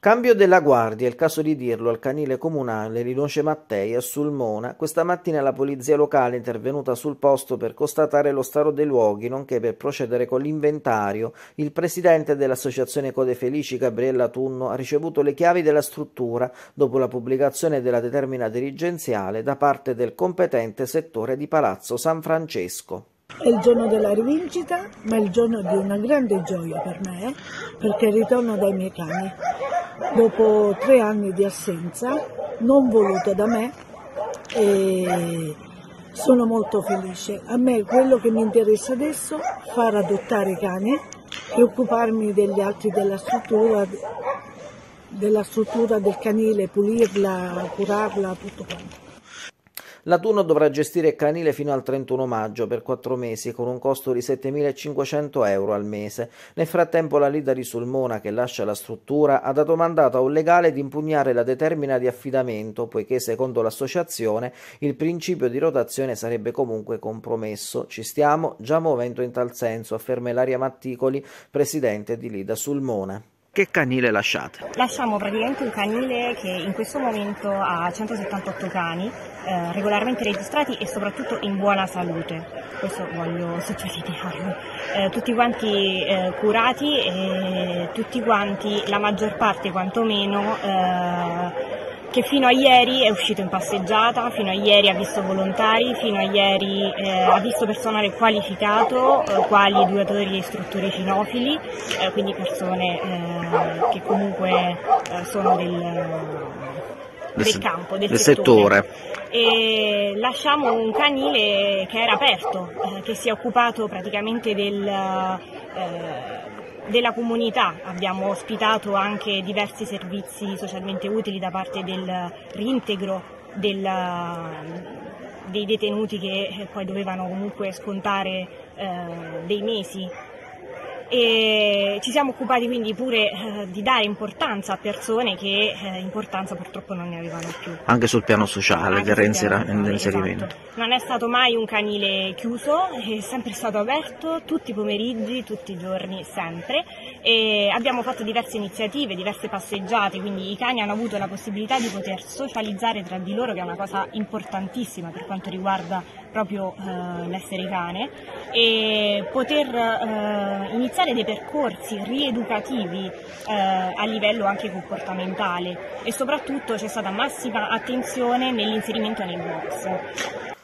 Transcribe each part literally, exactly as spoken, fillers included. Cambio della guardia, è il caso di dirlo, al canile comunale Rinoce Mattei a Sulmona. Questa mattina la polizia locale è intervenuta sul posto per constatare lo stato dei luoghi, nonché per procedere con l'inventario. Il presidente dell'associazione Code Felici, Gabriella Tunno, ha ricevuto le chiavi della struttura dopo la pubblicazione della determina dirigenziale da parte del competente settore di Palazzo San Francesco. È il giorno della rivincita, ma è il giorno di una grande gioia per me, eh? perché ritorno dai miei cani. Dopo tre anni di assenza, non voluto da me, e sono molto felice. A me quello che mi interessa adesso è far adottare i cani e occuparmi degli altri della struttura, della struttura del canile, pulirla, curarla, tutto quanto. La Tunno dovrà gestire il canile fino al trentuno maggio per quattro mesi con un costo di settemilacinquecento euro al mese. Nel frattempo la Lida di Sulmona, che lascia la struttura, ha dato mandato a un legale di impugnare la determina di affidamento, poiché secondo l'associazione il principio di rotazione sarebbe comunque compromesso. Ci stiamo già muovendo in tal senso, afferma Elaria Matticoli, presidente di Lida Sulmona. Che canile lasciate? Lasciamo praticamente un canile che in questo momento ha centosettantotto cani eh, regolarmente registrati e soprattutto in buona salute, questo voglio sottolinearlo, eh, tutti quanti eh, curati e tutti quanti, la maggior parte quantomeno, eh, che fino a ieri è uscito in passeggiata, fino a ieri ha visto volontari, fino a ieri eh, ha visto personale qualificato, eh, quali educatori e istruttori cinofili, eh, quindi persone eh, che comunque eh, sono del, del campo, del, del settore. settore. E lasciamo un canile che era aperto, eh, che si è occupato praticamente del... Eh, della comunità. Abbiamo ospitato anche diversi servizi socialmente utili da parte del reintegro del, dei detenuti che poi dovevano comunque scontare eh, dei mesi, e ci siamo occupati quindi pure eh, di dare importanza a persone che eh, importanza purtroppo non ne avevano più. Anche sul piano sociale, del reinserimento. Esatto. Non è stato mai un canile chiuso, è sempre stato aperto tutti i pomeriggi, tutti i giorni, sempre. E abbiamo fatto diverse iniziative, diverse passeggiate, quindi i cani hanno avuto la possibilità di poter socializzare tra di loro, che è una cosa importantissima per quanto riguarda proprio eh, l'essere cane, e poter eh, iniziare dei percorsi rieducativi eh, a livello anche comportamentale, e soprattutto c'è stata massima attenzione nell'inserimento nei box.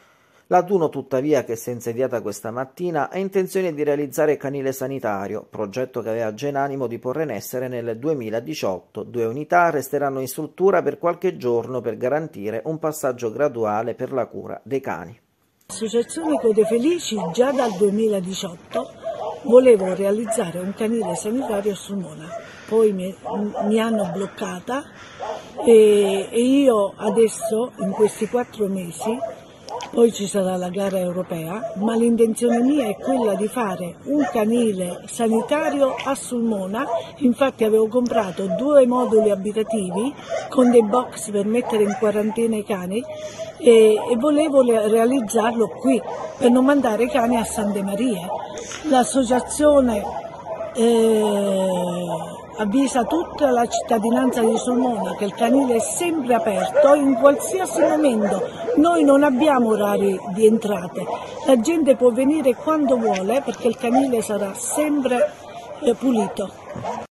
La Tunno, tuttavia, che si è insediata questa mattina, ha intenzione di realizzare il canile sanitario, progetto che aveva già in animo di porre in essere nel duemiladiciotto. Due unità resteranno in struttura per qualche giorno per garantire un passaggio graduale per la cura dei cani. L'associazione Code Felici già dal duemiladiciotto volevo realizzare un canile sanitario a Sulmona, poi mi, mi hanno bloccata e, e io adesso, in questi quattro mesi, poi ci sarà la gara europea, ma l'intenzione mia è quella di fare un canile sanitario a Sulmona. Infatti avevo comprato due moduli abitativi con dei box per mettere in quarantena i cani e, e volevo realizzarlo qui per non mandare i cani a San De Maria. L'associazione eh, avvisa tutta la cittadinanza di Sulmona che il canile è sempre aperto in qualsiasi momento. Noi non abbiamo orari di entrate, la gente può venire quando vuole perché il canile sarà sempre eh, pulito.